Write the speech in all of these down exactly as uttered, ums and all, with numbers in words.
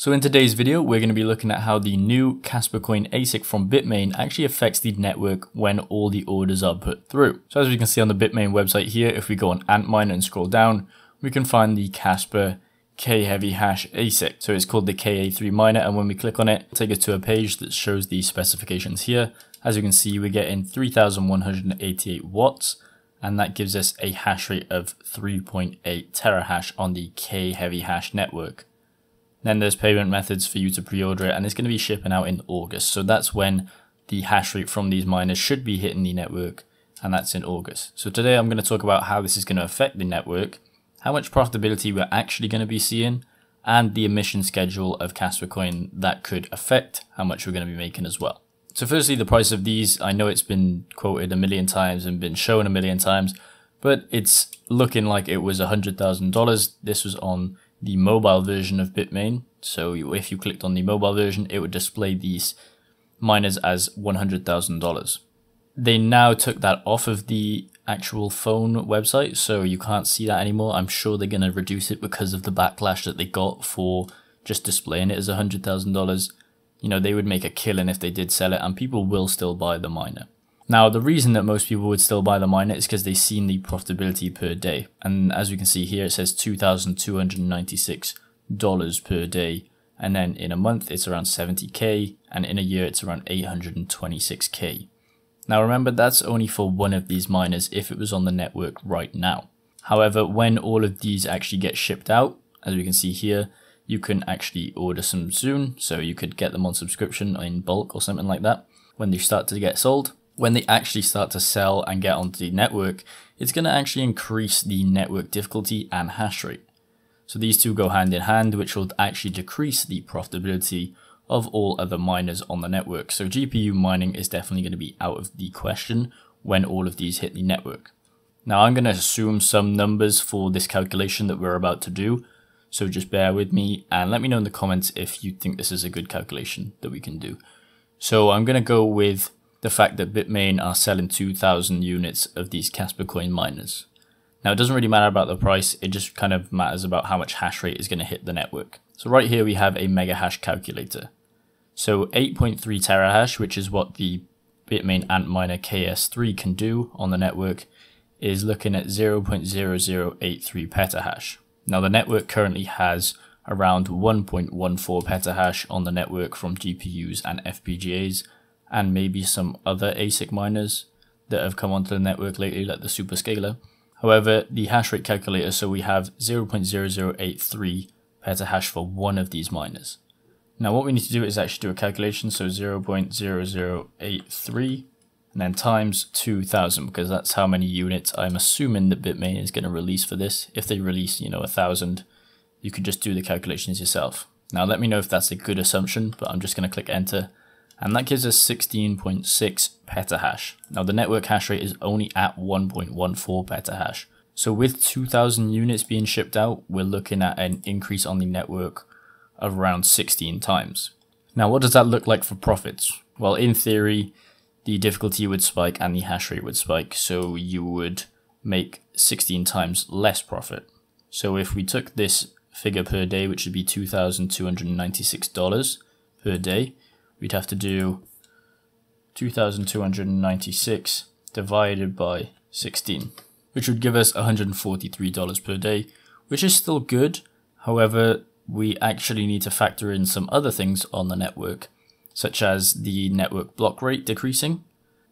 So in today's video, we're going to be looking at how the new Casper coin A S I C from Bitmain actually affects the network when all the orders are put through. So as we can see on the Bitmain website here, if we go on Antminer and scroll down, we can find the Casper K heavy hash A S I C. So it's called the K A three miner, and when we click on it, it'll take us to a page that shows the specifications here. As you can see, we're getting three thousand one hundred eighty-eight watts, and that gives us a hash rate of three point eight terahash on the K heavy hash network. Then there's payment methods for you to pre-order it, and it's going to be shipping out in August. So that's when the hash rate from these miners should be hitting the network, and that's in August. So today I'm going to talk about how this is going to affect the network, how much profitability we're actually going to be seeing, and the emission schedule of Casper coin that could affect how much we're going to be making as well. So firstly, the price of these, I know it's been quoted a million times and been shown a million times, but it's looking like it was one hundred thousand dollars. This was on the mobile version of Bitmain. So if you clicked on the mobile version, it would display these miners as one hundred thousand dollars. They now took that off of the actual phone website, so you can't see that anymore. I'm sure they're going to reduce it because of the backlash that they got for just displaying it as one hundred thousand dollars. You know, they would make a killing if they did sell it, and people will still buy the miner. Now, the reason that most people would still buy the miner is because they've seen the profitability per day. And as we can see here, it says two thousand two hundred ninety-six dollars per day. And then in a month, it's around seventy K. And in a year, it's around eight hundred twenty-six K. Now, remember, that's only for one of these miners if it was on the network right now. However, when all of these actually get shipped out, as we can see here, you can actually order some soon. So you could get them on subscription in bulk or something like that when they start to get sold. When they actually start to sell and get onto the network, it's going to actually increase the network difficulty and hash rate. So these two go hand in hand, which will actually decrease the profitability of all other miners on the network. So G P U mining is definitely going to be out of the question when all of these hit the network. Now I'm going to assume some numbers for this calculation that we're about to do. So just bear with me and let me know in the comments if you think this is a good calculation that we can do. So I'm going to go with the fact that Bitmain are selling two thousand units of these Casper coin miners. Now, it doesn't really matter about the price, it just kind of matters about how much hash rate is going to hit the network. So right here we have a mega hash calculator. So eight point three terahash, which is what the Bitmain Antminer K S three can do on the network, is looking at zero point zero zero eight three petahash. Now, the network currently has around one point one four petahash on the network from G P Us and F P G As, and maybe some other A S I C miners that have come onto the network lately, like the Superscaler. However, the hash rate calculator, so we have zero point zero zero eight three petahash for one of these miners. Now what we need to do is actually do a calculation, so zero point zero zero eight three and then times two thousand, because that's how many units I'm assuming that Bitmain is going to release for this. If they release, you know, one thousand, you could just do the calculations yourself. Now let me know if that's a good assumption, but I'm just going to click enter. And that gives us sixteen point six petahash. Now the network hash rate is only at one point one four petahash. So with two thousand units being shipped out, we're looking at an increase on the network of around sixteen times. Now what does that look like for profits? Well, in theory, the difficulty would spike and the hash rate would spike, so you would make sixteen times less profit. So if we took this figure per day, which would be two thousand two hundred ninety-six dollars per day, we'd have to do two thousand two hundred ninety-six divided by sixteen, which would give us one hundred forty-three dollars per day, which is still good. However, we actually need to factor in some other things on the network, such as the network block rate decreasing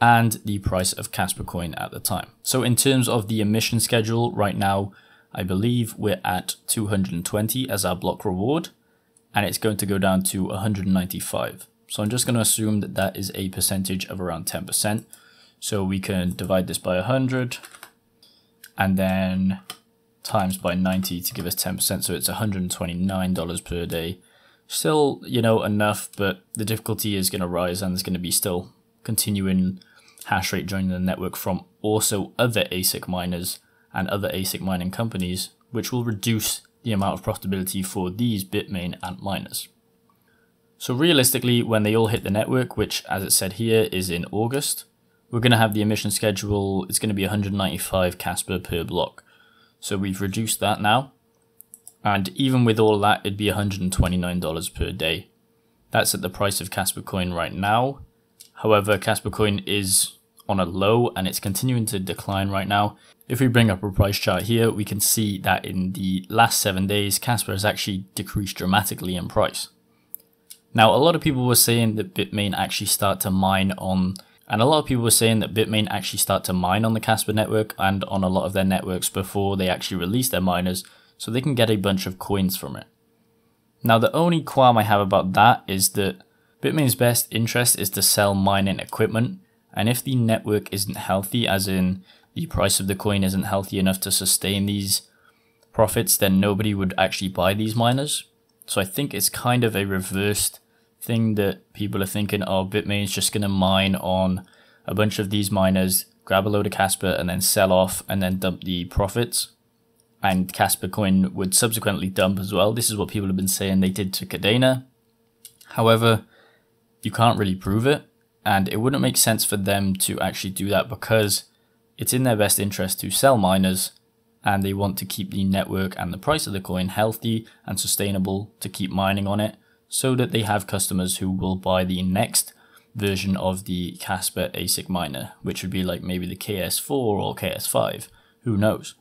and the price of Casper coin at the time. So in terms of the emission schedule right now, I believe we're at two hundred twenty as our block reward, and it's going to go down to one hundred ninety-five. So I'm just going to assume that that is a percentage of around ten percent. So we can divide this by one hundred and then times by ninety to give us ten percent. So it's one hundred twenty-nine dollars per day. Still, you know, enough, but the difficulty is going to rise, and there's going to be still continuing hash rate joining the network from also other A S I C miners and other A S I C mining companies, which will reduce the amount of profitability for these Bitmain Ant miners. So realistically, when they all hit the network, which as it said here is in August, we're going to have the emission schedule. It's going to be one hundred ninety-five Casper per block. So we've reduced that now. And even with all that, it'd be one hundred twenty-nine dollars per day. That's at the price of Kaspa coin right now. However, Kaspa coin is on a low and it's continuing to decline right now. If we bring up a price chart here, we can see that in the last seven days, Kaspa has actually decreased dramatically in price. Now, a lot of people were saying that Bitmain actually start to mine on, and a lot of people were saying that Bitmain actually start to mine on the Kaspa network and on a lot of their networks before they actually release their miners, so they can get a bunch of coins from it. Now, the only qualm I have about that is that Bitmain's best interest is to sell mining equipment, and if the network isn't healthy, as in the price of the coin isn't healthy enough to sustain these profits, then nobody would actually buy these miners. So I think it's kind of a reversed thing that people are thinking, oh, Bitmain's just going to mine on a bunch of these miners, grab a load of Kaspa and then sell off and then dump the profits. And Kaspa coin would subsequently dump as well. This is what people have been saying they did to Kadena. However, you can't really prove it, and it wouldn't make sense for them to actually do that because it's in their best interest to sell miners, and they want to keep the network and the price of the coin healthy and sustainable to keep mining on it so that they have customers who will buy the next version of the Kaspa A S I C miner, which would be like maybe the K S four or K S five, who knows.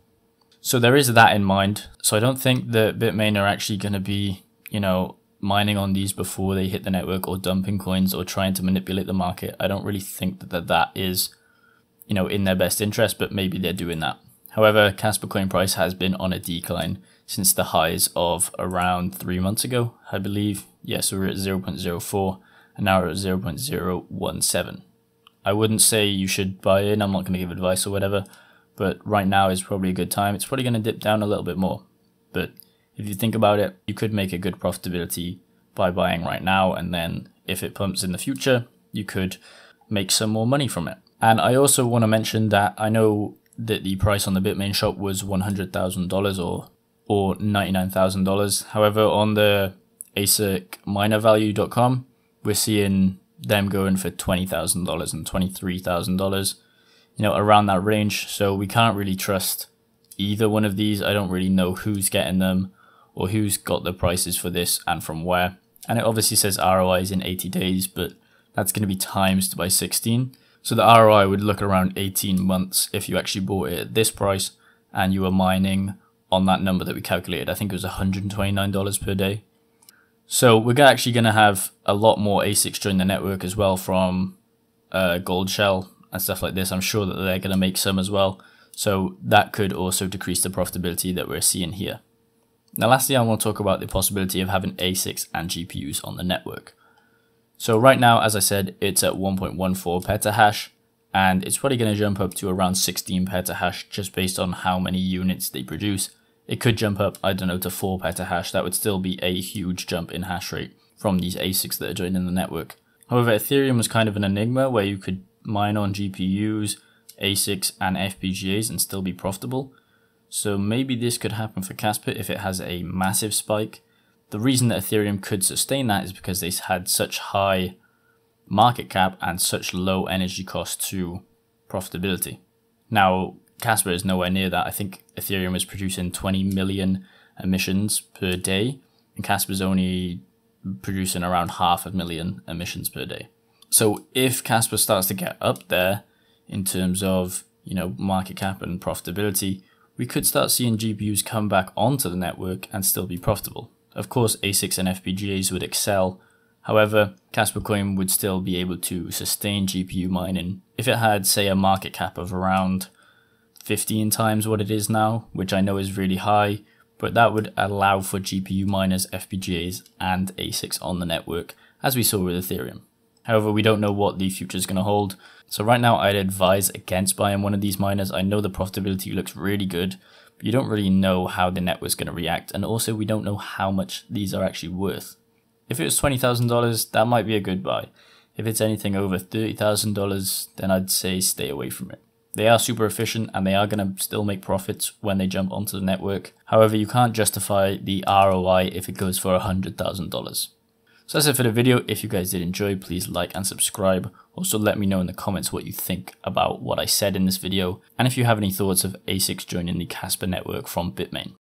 So there is that in mind. So I don't think that Bitmain are actually going to be, you know, mining on these before they hit the network or dumping coins or trying to manipulate the market. I don't really think that that, that is, you know, in their best interest, but maybe they're doing that. However, Kaspa coin price has been on a decline since the highs of around three months ago, I believe. Yeah, so we're at zero point zero four and now we're at zero point zero one seven. I wouldn't say you should buy in. I'm not going to give advice or whatever, but right now is probably a good time. It's probably going to dip down a little bit more, but if you think about it, you could make a good profitability by buying right now, and then if it pumps in the future, you could make some more money from it. And I also want to mention that I know that the price on the Bitmain shop was one hundred thousand dollars or or ninety-nine thousand dollars. However, on the A S I C miner value dot com, we're seeing them going for twenty thousand dollars and twenty-three thousand dollars, you know, around that range. So we can't really trust either one of these. I don't really know who's getting them or who's got the prices for this and from where. And it obviously says R O I is in eighty days, but that's going to be times by sixteen. So the R O I would look around eighteen months if you actually bought it at this price and you were mining on that number that we calculated. I think it was one hundred twenty-nine dollars per day. So we're actually going to have a lot more A S I Cs join the network as well from uh, Gold Shell and stuff like this. I'm sure that they're going to make some as well. So that could also decrease the profitability that we're seeing here. Now, lastly, I want to talk about the possibility of having A S I Cs and G P Us on the network. So right now, as I said, it's at one point one four petahash, and it's probably going to jump up to around sixteen petahash just based on how many units they produce. It could jump up, I don't know, to four petahash. That would still be a huge jump in hash rate from these A S I Cs that are joining the network. However, Ethereum was kind of an enigma where you could mine on G P Us, A S I Cs, and F P G As and still be profitable. So maybe this could happen for Kaspa if it has a massive spike. The reason that Ethereum could sustain that is because they had such high market cap and such low energy cost to profitability. Now, Kaspa is nowhere near that. I think Ethereum is producing twenty million emissions per day, and Kaspa is only producing around half a million emissions per day. So if Kaspa starts to get up there in terms of, you know, market cap and profitability, we could start seeing G P Us come back onto the network and still be profitable. Of course, A S I Cs and F P G As would excel. However, Kaspa coin would still be able to sustain G P U mining if it had, say, a market cap of around fifteen times what it is now, which I know is really high, but that would allow for G P U miners, F P G As, and A S I Cs on the network, as we saw with Ethereum. However, we don't know what the future is going to hold. So right now, I'd advise against buying one of these miners. I know the profitability looks really good. You don't really know how the network's going to react, and also we don't know how much these are actually worth. If it was twenty thousand dollars, that might be a good buy. If it's anything over thirty thousand dollars, then I'd say stay away from it. They are super efficient, and they are going to still make profits when they jump onto the network. However, you can't justify the R O I if it goes for one hundred thousand dollars. So that's it for the video. If you guys did enjoy, please like and subscribe. Also, let me know in the comments what you think about what I said in this video, and if you have any thoughts of A S I Cs joining the Kaspa network from Bitmain.